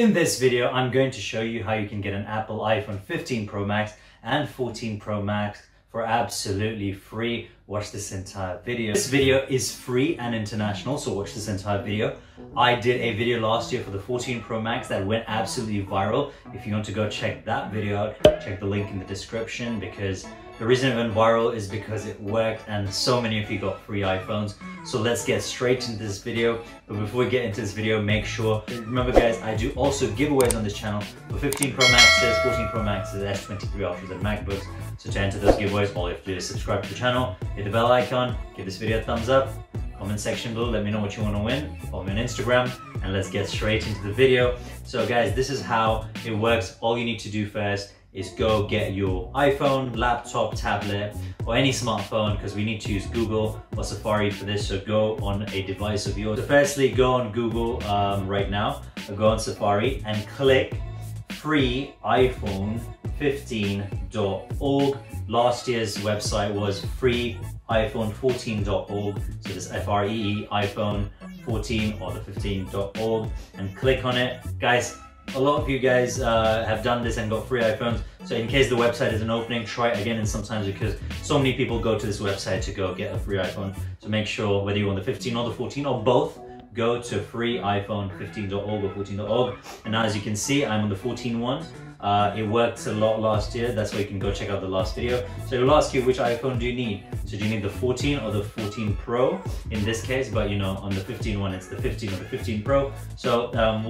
In this video, I'm going to show you how you can get an Apple iPhone 15 Pro Max and 14 Pro Max for absolutely free. Watch this entire video. This video is free and international, so watch this entire video. I did a video last year for the 14 Pro Max that went absolutely viral. If you want to go check that video out, check the link in the description, because the reason it went viral is because it worked and so many of you got free iPhones. So let's get straight into this video. But before we get into this video, make sure, remember guys, I do also giveaways on this channel for 15 Pro Maxes, 14 Pro Maxes, S23 Ultras and MacBooks. So to enter those giveaways, all you have to do is subscribe to the channel, hit the bell icon, give this video a thumbs up, comment section below, let me know what you want to win, follow me on Instagram, and let's get straight into the video. So guys, this is how it works. All you need to do first is go get your iPhone, laptop, tablet, or any smartphone, because we need to use Google or Safari for this. So go on a device of yours. So firstly, go on Google right now, or go on Safari and click freeiphone15.org. Last year's website was freeiphone14.org, so this F-R-E-E, iPhone 14 or the 15.org, and click on it. Guys, a lot of you guys have done this and got free iPhones, so in case the website isn't opening, try it again. And sometimes, because so many people go to this website to go get a free iPhone, so make sure whether you want the 15 or the 14 or both, go to freeiphone15.org or 14.org. And now, as you can see, I'm on the 14 one. It worked a lot last year, that's why you can go check out the last video. So it'll ask you, which iPhone do you need? So do you need the 14 or the 14 Pro in this case? But you know, on the 15 one, it's the 15 or the 15 Pro. So and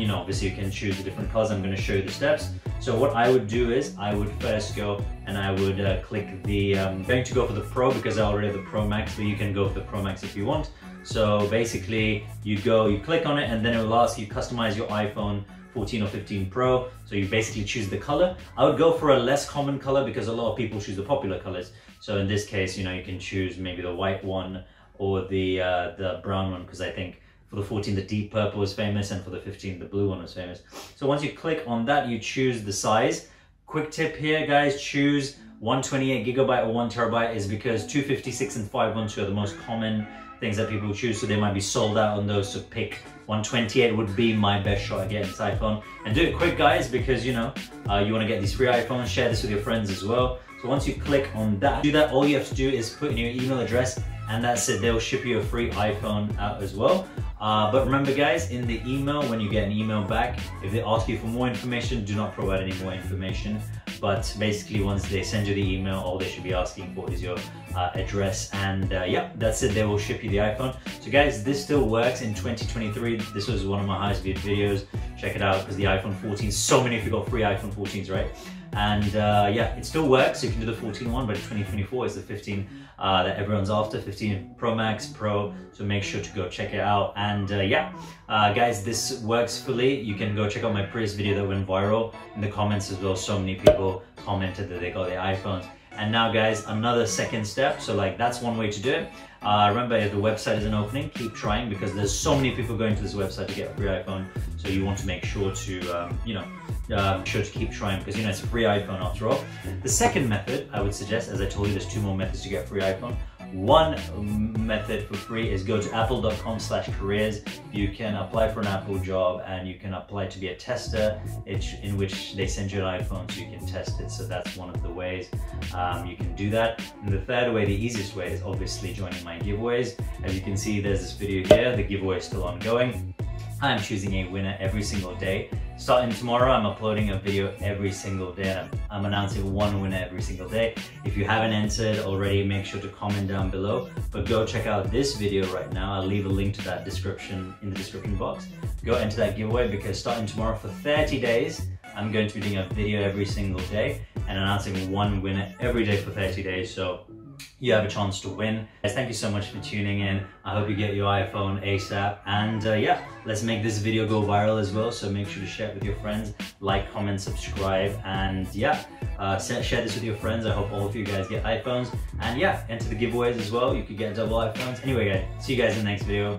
you know, obviously you can choose the different colors. I'm going to show you the steps. So what I would do is I would first go and I would click the, I'm going to go for the Pro because I already have the Pro Max, but you can go for the Pro Max if you want. So basically you go, you click on it, and then it will ask you customize your iPhone 14 or 15 Pro. So you basically choose the color. I would go for a less common color because a lot of people choose the popular colors. So in this case, you know, you can choose maybe the white one or the brown one, because I think for the 14, the deep purple was famous, and for the 15, the blue one was famous. So once you click on that, you choose the size. Quick tip here, guys, choose 128 gigabyte or 1 terabyte, is because 256 and 512 are the most common things that people choose, so they might be sold out on those. So pick 128 would be my best shot at getting this iPhone, and do it quick, guys, because you know you want to get these free iPhones. Share this with your friends as well. So once you click on that, do that. All you have to do is put in your email address, and that's it. They'll ship you a free iPhone out as well. But remember, guys, in the email, when you get an email back, if they ask you for more information, do not provide any more information. But basically, once they send you the email, all they should be asking for is your address, and yeah, that's it. They will ship you the iPhone. So guys, this still works in 2023. This was one of my highest viewed videos. Check it out, because the iPhone 14, so many of you got free iPhone 14s, right? And yeah, it still works. You can do the 14 one, but 2024 is the 15 that everyone's after, 15 Pro Max, Pro. So make sure to go check it out. And yeah, guys, this works fully. You can go check out my previous video that went viral in the comments as well. So many people commented that they got their iPhones. And now, guys, another second step. So like, that's one way to do it. Remember, if the website isn't opening, keep trying, because there's so many people going to this website to get a free iPhone. So you want to make sure to, you know, sure to keep trying, because you know it's a free iPhone after all. The second method I would suggest, as I told you, there's two more methods to get a free iPhone. One method for free is go to apple.com/careers. You can apply for an Apple job, and you can apply to be a tester, in which they send you an iPhone so you can test it. So that's one of the ways you can do that. And the third way, the easiest way, is obviously joining my giveaways. As you can see, there's this video here. The giveaway is still ongoing. I'm choosing a winner every single day. Starting tomorrow, I'm uploading a video every single day, and I'm announcing one winner every single day. If you haven't entered already, make sure to comment down below, but go check out this video right now. I'll leave a link to that description in the description box. Go enter that giveaway, because starting tomorrow for 30 days, I'm going to be doing a video every single day and announcing one winner every day for 30 days. So you have a chance to win. Guys, thank you so much for tuning in. I hope you get your iPhone ASAP, and yeah, let's make this video go viral as well. So make sure to share it with your friends, like, comment, subscribe, and yeah, share this with your friends. I hope all of you guys get iPhones, and yeah, enter the giveaways as well. You could get double iPhones. Anyway, guys, see you guys in the next video.